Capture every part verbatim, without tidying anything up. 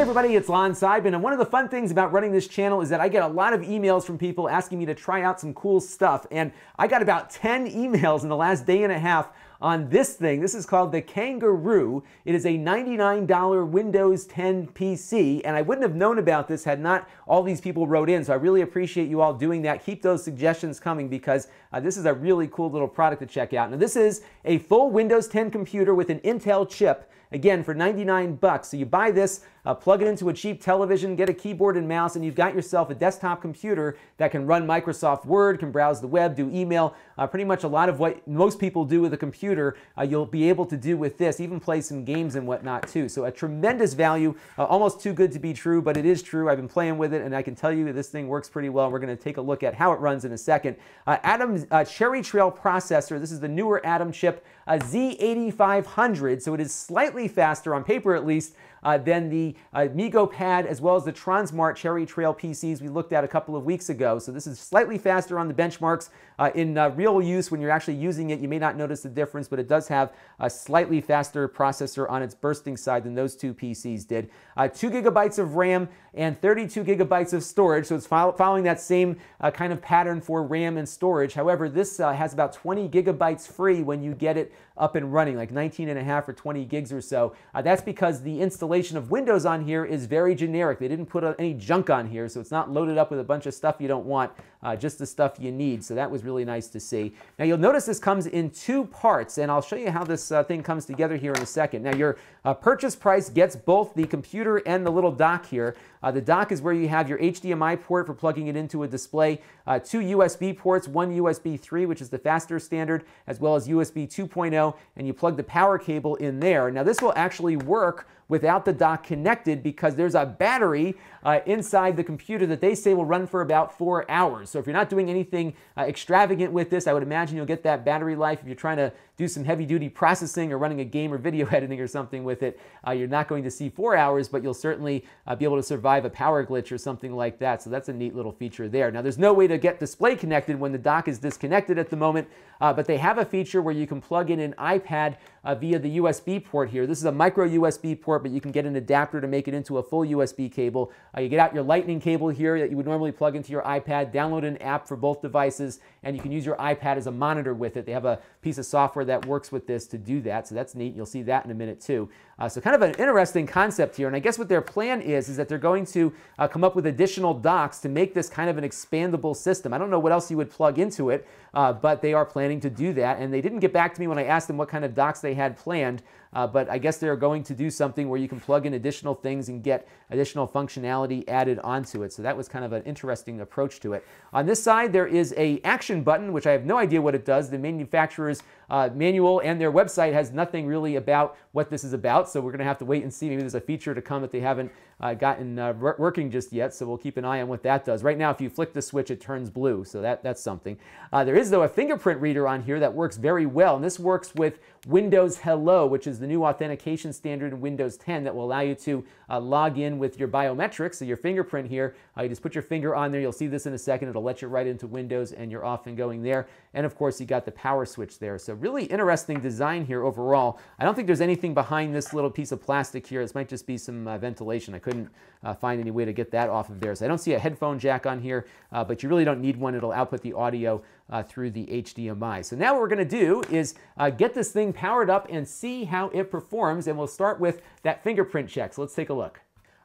Hey everybody, it's Lon Seidman, and one of the fun things about running this channel is that I get a lot of emails from people asking me to try out some cool stuff, and I got about ten emails in the last day and a half on this thing. This is called the Kangaroo. It is a ninety-nine dollar Windows ten P C, and I wouldn't have known about this had not all these people wrote in, so I really appreciate you all doing that. Keep those suggestions coming because uh, this is a really cool little product to check out. Now this is a full Windows ten computer with an Intel chip, again for ninety-nine bucks. So you buy this, uh, plug it into a cheap television, get a keyboard and mouse, and you've got yourself a desktop computer that can run Microsoft Word, can browse the web, do email, uh, pretty much a lot of what most people do with a computer. Uh, you'll be able to do with this, even play some games and whatnot too. So a tremendous value, uh, almost too good to be true, but it is true. I've been playing with it and I can tell you this thing works pretty well. We're going to take a look at how it runs in a second. Uh, Atom's uh, Cherry Trail processor, this is the newer Atom chip, a Z eighty-five hundred, so it is slightly faster, on paper at least, Uh, then the uh, MeeGoPad, as well as the Tronsmart Cherry Trail P Cs we looked at a couple of weeks ago. So this is slightly faster on the benchmarks. Uh, in uh, real use, when you're actually using it, you may not notice the difference, but it does have a slightly faster processor on its bursting side than those two P Cs did. Uh, two gigabytes of RAM and thirty-two gigabytes of storage, so it's fo following that same uh, kind of pattern for RAM and storage. However, this uh, has about twenty gigabytes free when you get it up and running, like nineteen and a half or twenty gigs or so. Uh, that's because the installation of Windows on here is very generic. They didn't put any junk on here, so it's not loaded up with a bunch of stuff you don't want, uh, just the stuff you need. So that was really nice to see. Now you'll notice this comes in two parts, and I'll show you how this uh, thing comes together here in a second. Now your uh, purchase price gets both the computer and the little dock here. Uh, the dock is where you have your H D M I port for plugging it into a display, uh, two U S B ports, one U S B three, which is the faster standard, as well as U S B two point oh, and you plug the power cable in there. Now this will actually work without the dock connected because there's a battery uh, inside the computer that they say will run for about four hours. So if you're not doing anything uh, extravagant with this, I would imagine you'll get that battery life. If you're trying to do some heavy-duty processing or running a game or video editing or something with it, uh, you're not going to see four hours, but you'll certainly uh, be able to survive a power glitch or something like that. So that's a neat little feature there. Now, there's no way to get display connected when the dock is disconnected at the moment, uh, but they have a feature where you can plug in an iPad uh, via the U S B port here. This is a micro U S B port, but you can get an adapter to make it into a full U S B cable. Uh, you get out your lightning cable here that you would normally plug into your iPad, download an app for both devices, and you can use your iPad as a monitor with it. They have a piece of software that works with this to do that, so that's neat. You'll see that in a minute too. Uh, so kind of an interesting concept here, and I guess what their plan is is that they're going to uh, come up with additional docks to make this kind of an expandable system. I don't know what else you would plug into it, uh, but they are planning to do that, and they didn't get back to me when I asked them what kind of docks they had planned, uh, but I guess they're going to do something where you can plug in additional things and get additional functionality added onto it. So that was kind of an interesting approach to it. On this side, there is an action button, which I have no idea what it does. The manufacturer's uh, manual and their website has nothing really about what this is about, so we're going to have to wait and see. Maybe there's a feature to come that they haven't uh, gotten uh, working just yet, so we'll keep an eye on what that does. Right now, if you flick the switch, it turns blue, so that, that's something. Uh, there is, though, a fingerprint reader on here that works very well, and this works with Windows Hello, which is the new authentication standard in Windows ten that will allow you to uh, log in with your biometrics, so your fingerprint here. Uh, you just put your finger on there. You'll see this in a second. It'll let you right into Windows, and you're off and going there. And, of course, you got the power switch there. So really interesting design here overall. I don't think there's anything behind this little piece of plastic here. This might just be some uh, ventilation. I couldn't uh, find any way to get that off of there. So I don't see a headphone jack on here, uh, but you really don't need one. It'll output the audio Uh, through the H D M I. So now what we're going to do is uh, get this thing powered up and see how it performs, and we'll start with that fingerprint check. So let's take a look.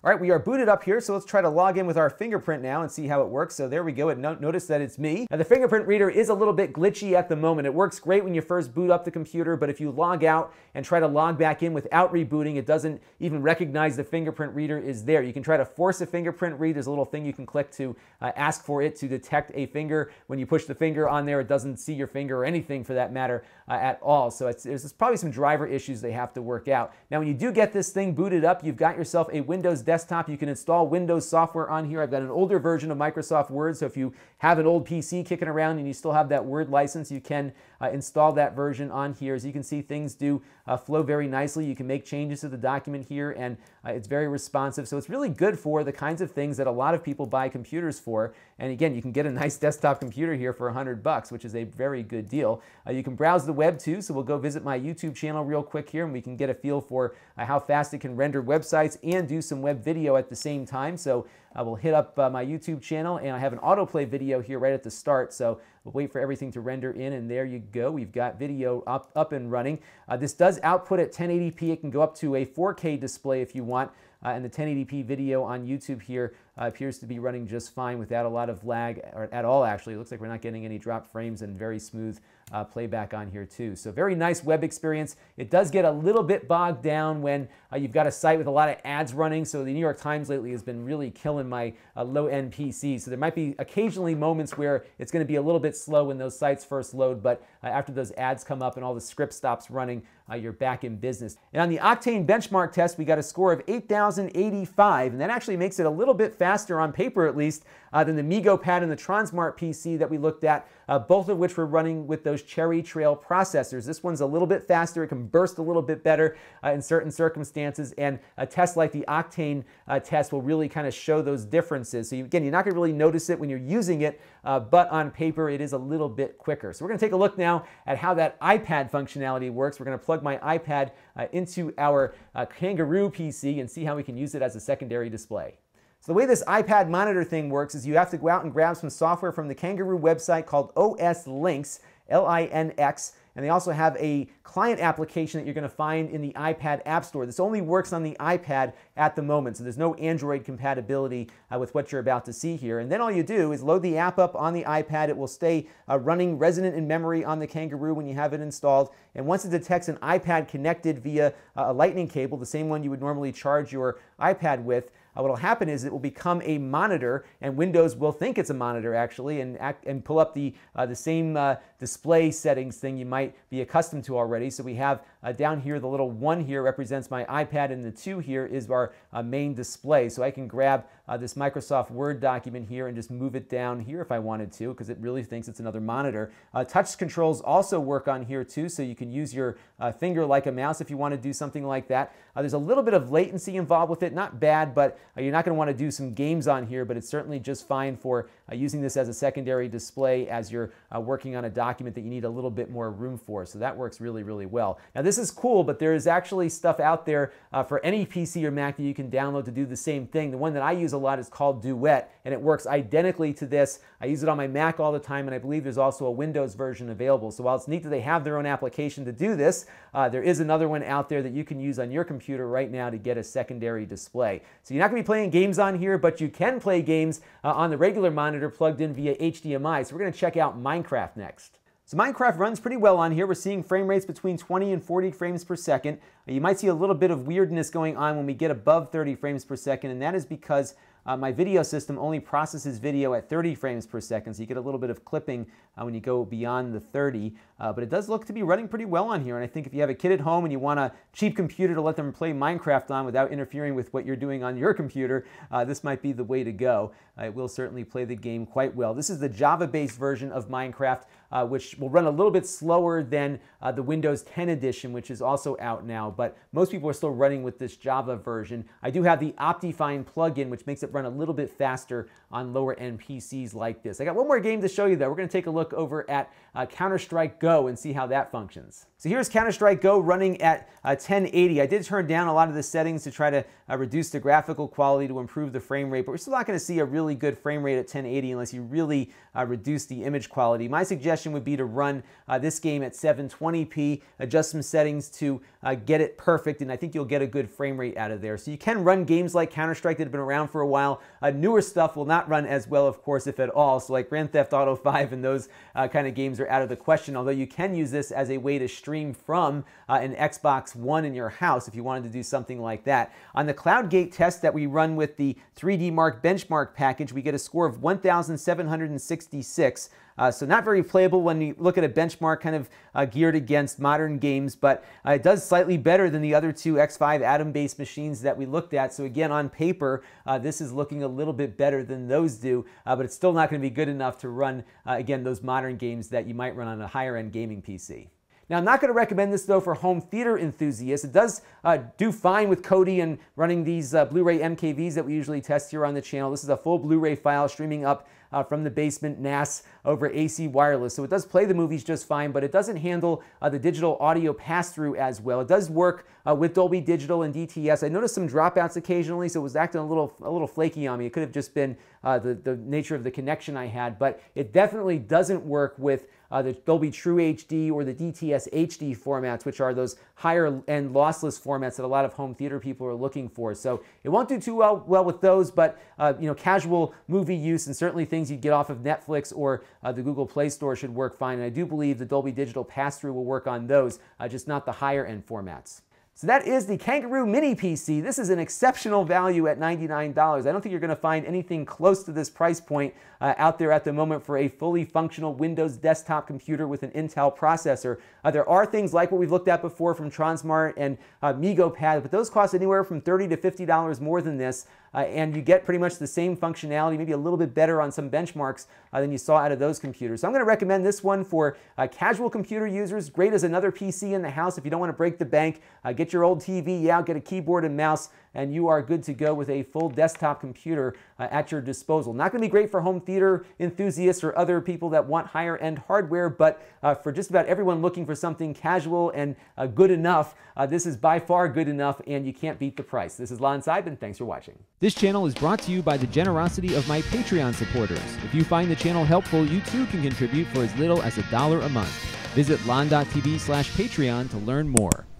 All right, we are booted up here, so let's try to log in with our fingerprint now and see how it works. So there we go, and no notice that it's me. Now the fingerprint reader is a little bit glitchy at the moment. It works great when you first boot up the computer, but if you log out and try to log back in without rebooting, it doesn't even recognize the fingerprint reader is there. You can try to force a fingerprint read. There's a little thing you can click to uh, ask for it to detect a finger. When you push the finger on there, it doesn't see your finger or anything for that matter uh, at all. So it's, there's probably some driver issues they have to work out. Now when you do get this thing booted up, you've got yourself a Windows desktop. Desktop. You can install Windows software on here. I've got an older version of Microsoft Word, so if you have an old P C kicking around and you still have that Word license, you can uh, install that version on here. As you can see, things do uh, flow very nicely. You can make changes to the document here, and uh, it's very responsive. So it's really good for the kinds of things that a lot of people buy computers for. And again, you can get a nice desktop computer here for a hundred bucks, which is a very good deal. Uh, you can browse the web too, so we'll go visit my YouTube channel real quick here, and we can get a feel for uh, how fast it can render websites and do some web video at the same time. So I will hit up uh, my YouTube channel, and I have an autoplay video here right at the start, so we'll wait for everything to render in, and there you go. We've got video up, up and running. Uh, this does output at ten eighty p. It can go up to a four K display if you want, uh, and the ten eighty p video on YouTube here uh, appears to be running just fine without a lot of lag or at all, actually. It looks like we're not getting any drop frames, and very smooth uh, playback on here too. So very nice web experience. It does get a little bit bogged down when uh, you've got a site with a lot of ads running, so the New York Times lately has been really killing my uh, low-end P C. So there might be occasionally moments where it's going to be a little bit slow when those sites first load, but uh, after those ads come up and all the script stops running, uh, you're back in business. And on the Octane benchmark test, we got a score of eight thousand eighty-five, and that actually makes it a little bit faster on paper, at least, uh, than the MeeGoPad and the Tronsmart P C that we looked at, uh, both of which were running with those Cherry Trail processors. This one's a little bit faster. It can burst a little bit better uh, in certain circumstances, and a test like the Octane uh, test will really kind of show those differences. So you, again, you're not gonna really notice it when you're using it, uh, but on paper it is a little bit quicker. So we're gonna take a look now at how that iPad functionality works. We're gonna plug my iPad uh, into our uh, Kangaroo P C and see how we can use it as a secondary display. So the way this iPad monitor thing works is you have to go out and grab some software from the Kangaroo website called O S Lynx, L I N X, and they also have a client application that you're going to find in the iPad App Store. This only works on the iPad at the moment, so there's no Android compatibility uh, with what you're about to see here. And then all you do is load the app up on the iPad. It will stay uh, running resident in memory on the Kangaroo when you have it installed. And once it detects an iPad connected via uh, a lightning cable, the same one you would normally charge your iPad with, Uh, what will happen is it will become a monitor, and Windows will think it's a monitor, actually, and, act, and pull up the, uh, the same uh, display settings thing you might be accustomed to already. So we have uh, down here, the little one here represents my iPad, and the two here is our uh, main display. So I can grab uh, this Microsoft Word document here and just move it down here if I wanted to, because it really thinks it's another monitor. Uh, touch controls also work on here too, so you can use your uh, finger like a mouse if you want to do something like that. Uh, there's a little bit of latency involved with it, not bad, but Uh, you're not going to want to do some games on here, but it's certainly just fine for uh, using this as a secondary display as you're uh, working on a document that you need a little bit more room for. So that works really, really well. Now this is cool, but there is actually stuff out there uh, for any P C or Mac that you can download to do the same thing. The one that I use a lot is called Duet, and it works identically to this. I use it on my Mac all the time, and I believe there's also a Windows version available. So while it's neat that they have their own application to do this, uh, there is another one out there that you can use on your computer right now to get a secondary display. So you're not going to be playing games on here, but you can play games uh, on the regular monitor plugged in via H D M I. So we're going to check out Minecraft next. So Minecraft runs pretty well on here. We're seeing frame rates between twenty and forty frames per second. You might see a little bit of weirdness going on when we get above thirty frames per second, and that is because Uh, my video system only processes video at thirty frames per second, so you get a little bit of clipping uh, when you go beyond the thirty, uh, but it does look to be running pretty well on here, and I think if you have a kid at home and you want a cheap computer to let them play Minecraft on without interfering with what you're doing on your computer, uh, this might be the way to go. Uh, it will certainly play the game quite well. This is the Java-based version of Minecraft, uh, which will run a little bit slower than uh, the Windows ten edition, which is also out now, but most people are still running with this Java version. I do have the OptiFine plugin, which makes it run a little bit faster on lower-end P Cs like this. I got one more game to show you, though. We're going to take a look over at uh, Counter-Strike GO and see how that functions. So here's Counter-Strike GO running at uh, ten eighty. I did turn down a lot of the settings to try to uh, reduce the graphical quality to improve the frame rate, but we're still not going to see a really good frame rate at ten eighty unless you really uh, reduce the image quality. My suggestion would be to run uh, this game at seven twenty p, adjust some settings to uh, get it perfect, and I think you'll get a good frame rate out of there. So you can run games like Counter-Strike that have been around for a while. Uh, newer stuff will not run as well, of course, if at all. So like Grand Theft Auto five and those uh, kind of games are out of the question, although you can use this as a way to stream from uh, an Xbox One in your house if you wanted to do something like that. On the Cloud Gate test that we run with the three D Mark benchmark package, we get a score of one thousand seven hundred sixty-six. Uh, so not very playable when you look at a benchmark kind of uh, geared against modern games, but uh, it does slightly better than the other two X five Atom-based machines that we looked at. So again, on paper, uh, this is looking a little bit better than those do, uh, but it's still not going to be good enough to run, uh, again, those modern games that you might run on a higher-end gaming P C. Now, I'm not going to recommend this, though, for home theater enthusiasts. It does uh, do fine with Kodi and running these uh, Blu-ray M K Vs that we usually test here on the channel. This is a full Blu-ray file streaming up uh, from the basement N A S over A C wireless. So it does play the movies just fine, but it doesn't handle uh, the digital audio pass-through as well. It does work uh, with Dolby Digital and D T S. I noticed some dropouts occasionally, so it was acting a little, a little flaky on me. It could have just been uh, the, the nature of the connection I had, but it definitely doesn't work with Uh, the Dolby True H D or the D T S H D formats, which are those higher-end lossless formats that a lot of home theater people are looking for. So it won't do too well, well with those, but uh, you know, casual movie use and certainly things you get off of Netflix or uh, the Google Play Store should work fine. And I do believe the Dolby Digital pass-through will work on those, uh, just not the higher-end formats. So that is the Kangaroo Mini P C. This is an exceptional value at ninety-nine dollars. I don't think you're going to find anything close to this price point uh, out there at the moment for a fully functional Windows desktop computer with an Intel processor. Uh, there are things like what we've looked at before from Tronsmart and uh, MeeGoPad, but those cost anywhere from thirty to fifty dollars more than this. Uh, and you get pretty much the same functionality, maybe a little bit better on some benchmarks uh, than you saw out of those computers. So I'm going to recommend this one for uh, casual computer users, great as another P C in the house if you don't want to break the bank. Uh, get your old T V out, get a keyboard and mouse, and you are good to go with a full desktop computer uh, at your disposal. Not going to be great for home theater enthusiasts or other people that want higher-end hardware, but uh, for just about everyone looking for something casual and uh, good enough, uh, this is by far good enough, and you can't beat the price. This is Lon Seidman. Thanks for watching. This channel is brought to you by the generosity of my Patreon supporters. If you find the channel helpful, you too can contribute for as little as a dollar a month. Visit lon dot t v slash Patreon to learn more.